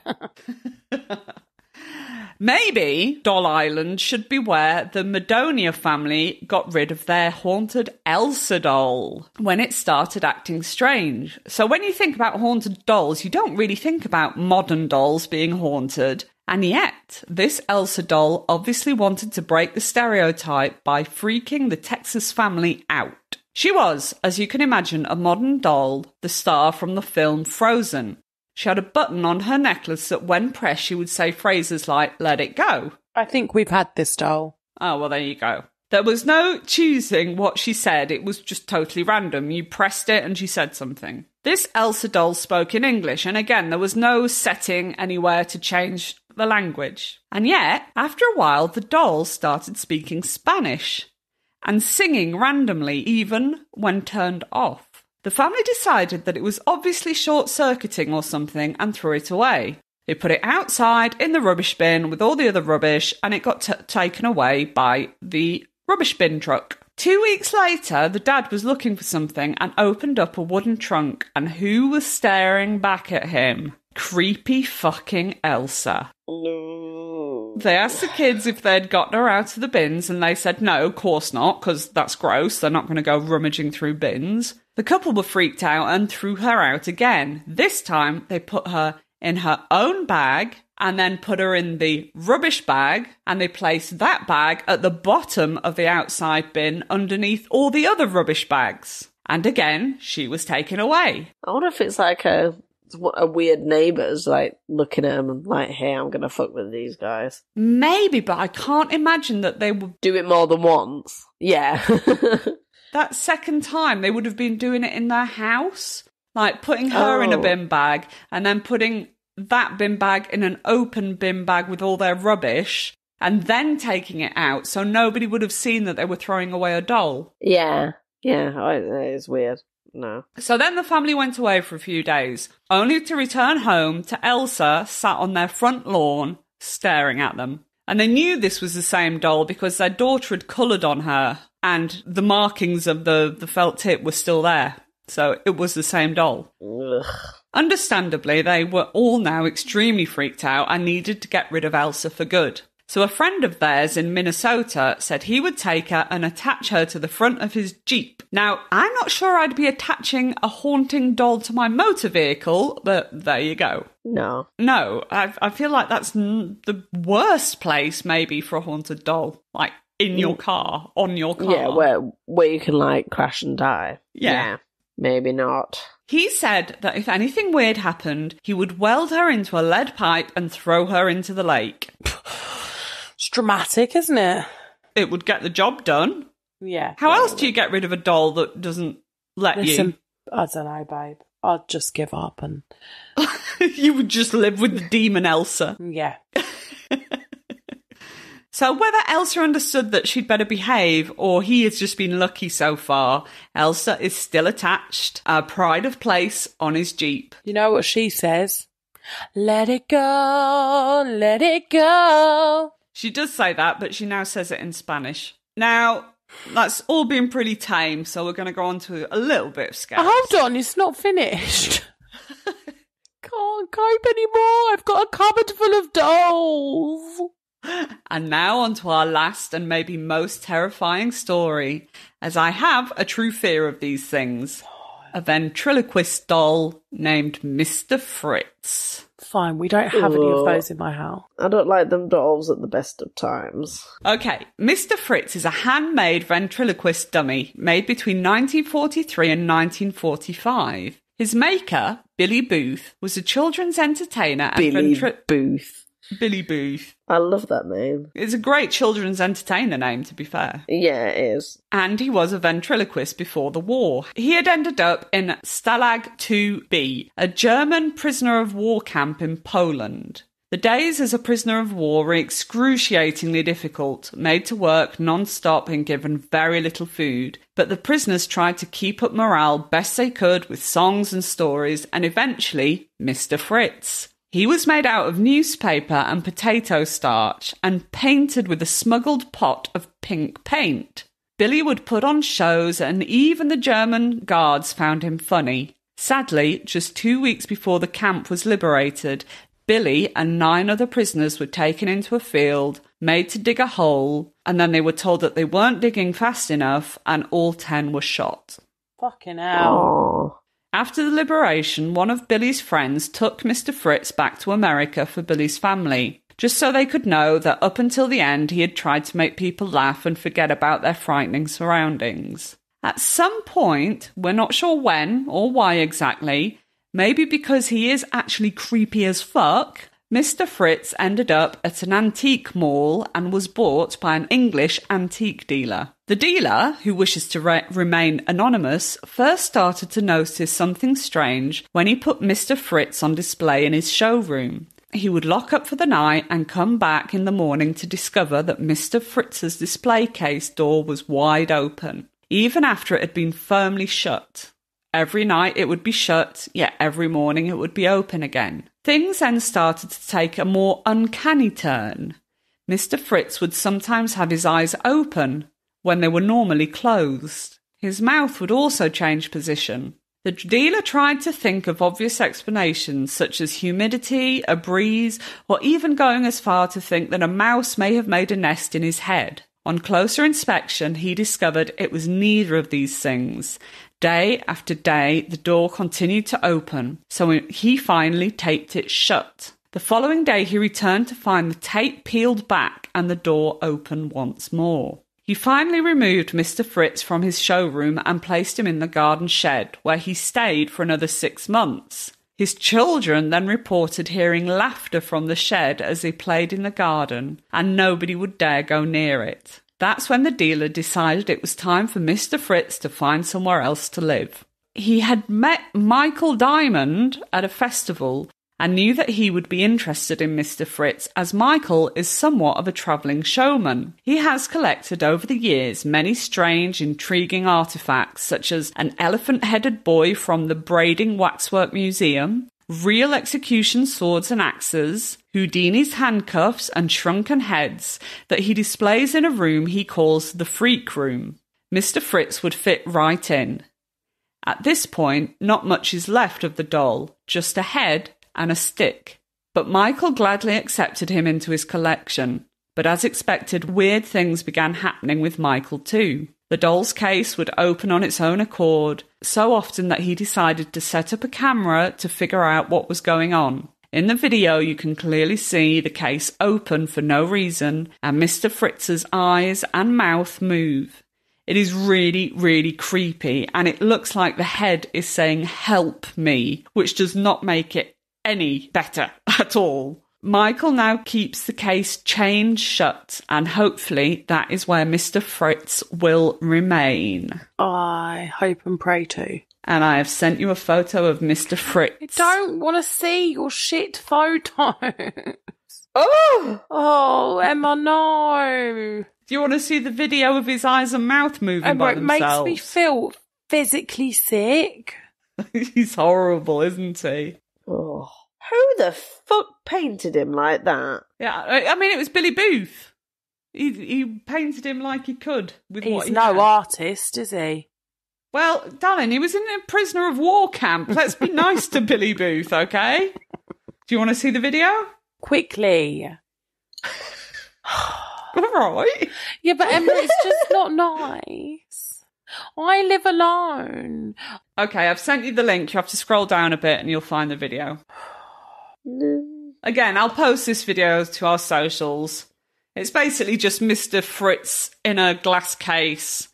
Maybe Doll Island should be where the Madonia family got rid of their haunted Elsa doll when it started acting strange. So when you think about haunted dolls, you don't really think about modern dolls being haunted. And yet, this Elsa doll obviously wanted to break the stereotype by freaking the Texas family out. She was, as you can imagine, a modern doll, the star from the film Frozen. She had a button on her necklace that when pressed, she would say phrases like, "Let it go." I think we've had this doll. Oh, well, there you go. There was no choosing what she said. It was just totally random. You pressed it and she said something. This Elsa doll spoke in English, and again, there was no setting anywhere to change the language. And yet, after a while, the doll started speaking Spanish and singing randomly, even when turned off. The family decided that it was obviously short-circuiting or something and threw it away. They put it outside in the rubbish bin with all the other rubbish, and it got t- taken away by the rubbish bin truck. Two weeks later, the dad was looking for something and opened up a wooden trunk, and who was staring back at him? Creepy fucking Elsa. No. They asked the kids if they'd gotten her out of the bins, and they said no, of course not, because that's gross, they're not going to go rummaging through bins. The couple were freaked out and threw her out again. This time, they put her in her own bag and then put her in the rubbish bag, and they placed that bag at the bottom of the outside bin underneath all the other rubbish bags. And again, she was taken away. I wonder if it's like a, a weird neighbour's like looking at them and like, hey, I'm going to fuck with these guys. Maybe, but I can't imagine that they would do it more than once. Yeah. That second time, they would have been doing it in their house, like putting her oh. in a bin bag and then putting that bin bag in an open bin bag with all their rubbish and then taking it out, so nobody would have seen that they were throwing away a doll. Yeah, yeah, it is weird. No. So then the family went away for a few days, only to return home to Elsa sat on their front lawn staring at them. And they knew this was the same doll because their daughter had coloured on her and the markings of the, the felt tip were still there. So it was the same doll. Ugh. Understandably, they were all now extremely freaked out and needed to get rid of Elsa for good. So a friend of theirs in Minnesota said he would take her and attach her to the front of his Jeep. Now, I'm not sure I'd be attaching a haunting doll to my motor vehicle, but there you go. No. No, I, I feel like that's n- the worst place maybe for a haunted doll. Like, in your car, on your car. Yeah, where, where you can, like, crash and die. Yeah. Yeah. Maybe not. He said that if anything weird happened, he would weld her into a lead pipe and throw her into the lake. It's dramatic, isn't it? It would get the job done. Yeah. How yeah, else do you get rid of a doll that doesn't let listen, you? I don't know, babe. I'd just give up and... You would just live with the demon Elsa. Yeah. So whether Elsa understood that she'd better behave or he has just been lucky so far, Elsa is still attached, a pride of place on his Jeep. You know what she says? Let it go, let it go. She does say that, but she now says it in Spanish. Now, that's all been pretty tame, so we're going to go on to a little bit of scary. Hold on, it's not finished. Can't cope anymore. I've got a cupboard full of dolls. And now on to our last and maybe most terrifying story, as I have a true fear of these things. A ventriloquist doll named Mister Fritz. Fine, we don't have Ooh. any of those in my house. I don't like them dolls at the best of times. Okay, Mister Fritz is a handmade ventriloquist dummy made between nineteen forty-three and nineteen forty-five. His maker, Billy Booth, was a children's entertainer. Billy and ventri- Booth. Billy Booth. I love that name. It's a great children's entertainer name, to be fair. Yeah, it is. And he was a ventriloquist before the war. He had ended up in Stalag two B, a German prisoner of war camp in Poland. The days as a prisoner of war were excruciatingly difficult, made to work non-stop and given very little food, but the prisoners tried to keep up morale best they could with songs and stories, and eventually, Mister Fritz. He was made out of newspaper and potato starch and painted with a smuggled pot of pink paint. Billy would put on shows, and even the German guards found him funny. Sadly, just two weeks before the camp was liberated, Billy and nine other prisoners were taken into a field, made to dig a hole, and then they were told that they weren't digging fast enough, and all ten were shot. Fucking hell. Aww. After the liberation, one of Billy's friends took Mister Fritz back to America for Billy's family, just so they could know that up until the end he had tried to make people laugh and forget about their frightening surroundings. At some point, we're not sure when or why exactly, maybe because he is actually creepy as fuck, Mister Fritz ended up at an antique mall and was bought by an English antique dealer. The dealer, who wishes to re- remain anonymous, first started to notice something strange when he put Mister Fritz on display in his showroom. He would lock up for the night and come back in the morning to discover that Mister Fritz's display case door was wide open, even after it had been firmly shut. Every night it would be shut, yet every morning it would be open again. Things then started to take a more uncanny turn. Mister Fritz would sometimes have his eyes open when they were normally closed. His mouth would also change position. The dealer tried to think of obvious explanations such as humidity, a breeze, or even going as far to think that a mouse may have made a nest in his head. On closer inspection, he discovered it was neither of these things. Day after day, the door continued to open, so he finally taped it shut. The following day, he returned to find the tape peeled back and the door open once more. He finally removed Mister Fritz from his showroom and placed him in the garden shed, where he stayed for another six months. His children then reported hearing laughter from the shed as they played in the garden, and nobody would dare go near it. That's when the dealer decided it was time for Mister Fritz to find somewhere else to live. He had met Michael Diamond at a festival and knew that he would be interested in Mister Fritz, as Michael is somewhat of a travelling showman. He has collected over the years many strange, intriguing artefacts, such as an elephant-headed boy from the Brading Waxwork Museum, real execution swords and axes, Houdini's handcuffs and shrunken heads that he displays in a room he calls the Freak Room. Mister Fritz would fit right in. At this point, not much is left of the doll, just a head and a stick. But Michael gladly accepted him into his collection. But as expected, weird things began happening with Michael too. The doll's case would open on its own accord, so often that he decided to set up a camera to figure out what was going on. In the video, you can clearly see the case open for no reason, and Mister Fritz's eyes and mouth move. It is really, really creepy, and it looks like the head is saying, "Help me," which does not make it any better at all. Michael now keeps the case chained shut, and hopefully that is where Mister Fritz will remain. I hope and pray too. And I have sent you a photo of Mister Fritz. I don't want to see your shit photos. Oh! Oh, Emma, no. Do you want to see the video of his eyes and mouth moving Emma, by themselves? It makes me feel physically sick. He's horrible, isn't he? Oh. Who the fuck painted him like that? Yeah, I mean, it was Billy Booth. He he painted him like he could with He's what he no had. Artist, is he? Well, darling, he was in a prisoner of war camp. Let's be nice to Billy Booth, okay? Do you want to see the video? Quickly. All right. Yeah, but Emma, it's just not nice. I live alone. Okay, I've sent you the link. You have to scroll down a bit and you'll find the video. Again, I'll post this video to our socials. It's basically just Mister Fritz in a glass case,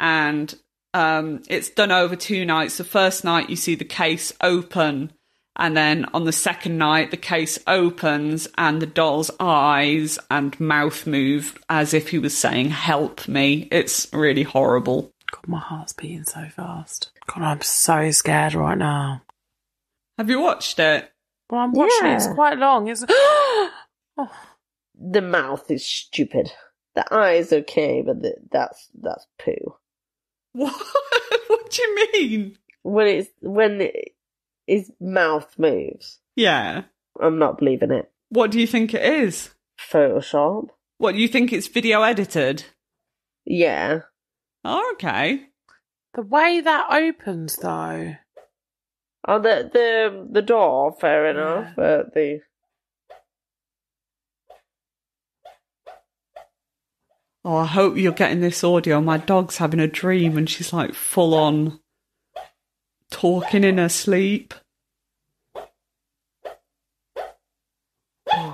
and um, it's done over two nights. The first night you see the case open And then on the second night, the case opens and the doll's eyes and mouth move as if he was saying, help me. It's really horrible. God, my heart's beating so fast. God, I'm so scared right now. Have you watched it? Well, I'm watching yeah. it. It's quite long, isn't it? Oh. The mouth is stupid. The eye's okay, but the, that's that's poo. What? What do you mean? When it's when it, his mouth moves. Yeah. I'm not believing it. What do you think it is? Photoshop. What, do you think it's video edited? Yeah. Oh, okay. The way that opens, though. Oh, the the the door. Fair enough, yeah. But the. Oh, I hope you're getting this audio. My dog's having a dream and she's like full on talking in her sleep. If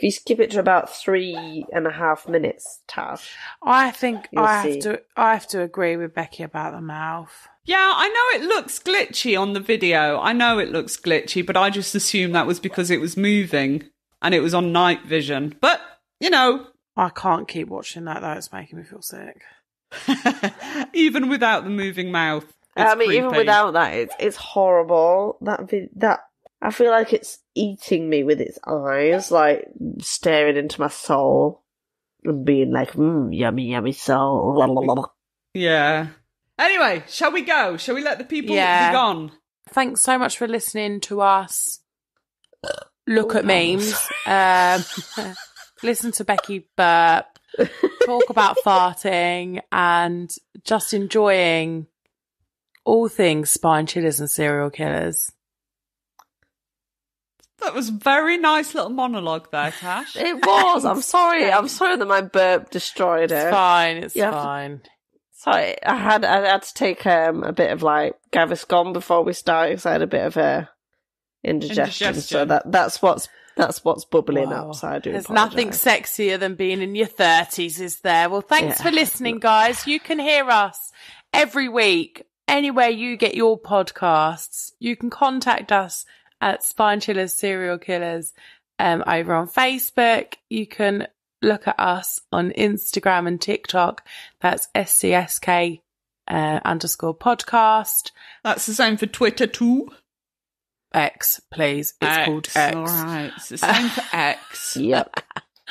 you skip it to about three and a half minutes, Tash. I think I see. have to. I have to agree with Becky about the mouth. Yeah, I know it looks glitchy on the video. I know it looks glitchy, but I just assumed that was because it was moving and it was on night vision. But you know, I can't keep watching that, though. It's making me feel sick. Even without the moving mouth. I mean, creepy. Even without that, it's, it's horrible. That that I feel like it's eating me with its eyes, like staring into my soul and being like, mm, yummy, yummy soul. Blah, blah, blah. Yeah. Anyway, shall we go? Shall we let the people yeah. be gone? Thanks so much for listening to us. Look oh, at memes. Um... Listen to Becky burp, talk about farting, and just enjoying all things spine chillers and serial killers. That was a very nice little monologue there, Tash. It was. I'm sorry. I'm sorry that my burp destroyed it. It's fine. It's yeah. fine. Sorry. I had I had to take um, a bit of, like, Gaviscon before we started because I had a bit of uh, indigestion, indigestion. So that that's what's... That's what's bubbling wow. up, so I do There's apologize. Nothing sexier than being in your thirties, is there? Well, thanks yeah. for listening, guys. You can hear us every week, anywhere you get your podcasts. You can contact us at Spine Chillers Serial Killers um, over on Facebook. You can look at us on Instagram and TikTok. That's S C S K uh, underscore podcast. That's the same for Twitter too. X, please. It's X, called X. All right. It's the same for X. Yep.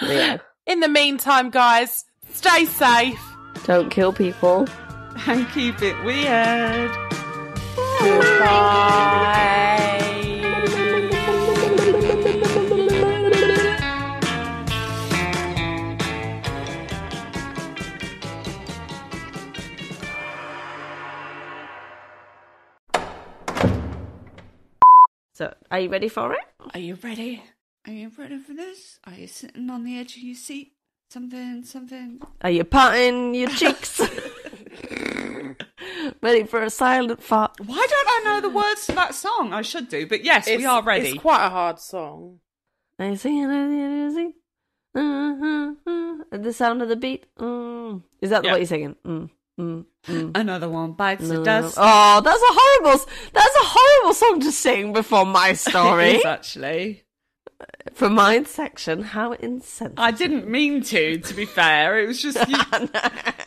Yeah. In the meantime, guys, stay safe. Don't kill people. And keep it weird. Goodbye. So, are you ready for it? Are you ready? Are you ready for this? Are you sitting on the edge of your seat? Something, something. Are you patting your cheeks? Ready for a silent fart? Why don't I know the words to that song? I should do, but yes, it's, we are ready. It's quite a hard song. I see, I see. The sound of the beat. Mm. Is that yeah. what you're singing? Mm. Mm, mm. Another one bites no, the dust. No, no. Oh, that's a horrible, that's a horrible song to sing before my story. It is actually. For mine section, how insensitive. I didn't mean to, to be fair. It was just, you, no.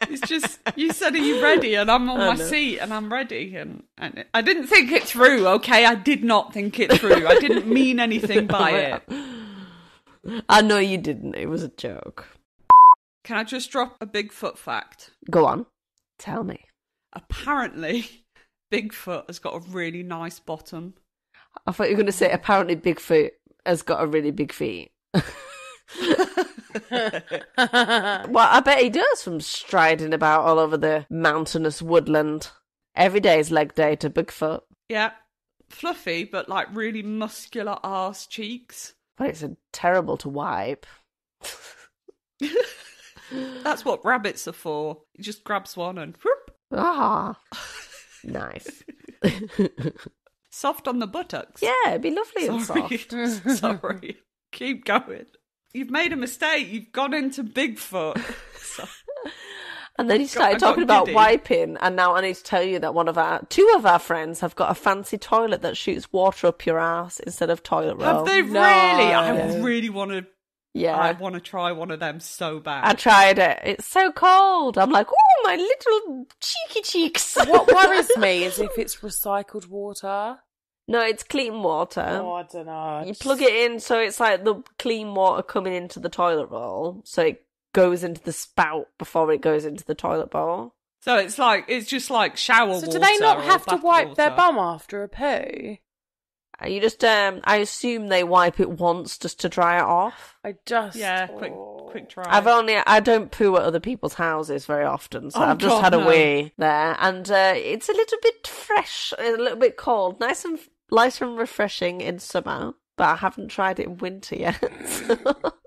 It's just, you said, are you ready? And I'm on oh, my no. seat and I'm ready. And, and it, I didn't think it through, okay? I did not think it through. I didn't mean anything by it. I know you didn't. It was a joke. Can I just drop a Bigfoot fact? Go on. Tell me. Apparently, Bigfoot has got a really nice bottom. I thought you were going to say, apparently Bigfoot has got a really big feet. Well, I bet he does from striding about all over the mountainous woodland. Every day is leg day to Bigfoot. Yeah. Fluffy, but like really muscular arse cheeks. But it's a terrible to wipe. That's what rabbits are for. You just grabs one and whoop. Ah, nice. Soft on the buttocks. Yeah, it'd be lovely Sorry. and soft. Sorry. Keep going. You've made a mistake. You've gone into Bigfoot. And then he started got, talking about giddy. wiping, and now I need to tell you that one of our, two of our friends have got a fancy toilet that shoots water up your ass instead of toilet roll. Have they no. really? I yeah. really want to. Yeah, I want to try one of them so bad. I tried it. It's so cold. I'm like, oh, my little cheeky cheeks. What worries me is if it's recycled water. No, it's clean water. Oh, I don't know. You just... plug it in, so it's like the clean water coming into the toilet bowl, so it goes into the spout before it goes into the toilet bowl. So it's like it's just like shower. So water do they not have to wipe water. their bum after a poo? You just, um, I assume they wipe it once just to dry it off. I just, yeah, quick, quick dry. I've only, I don't poo at other people's houses very often, so oh, I've God, just had no. a wee there, and uh, it's a little bit fresh, a little bit cold, nice and nice and refreshing in summer. But I haven't tried it in winter yet.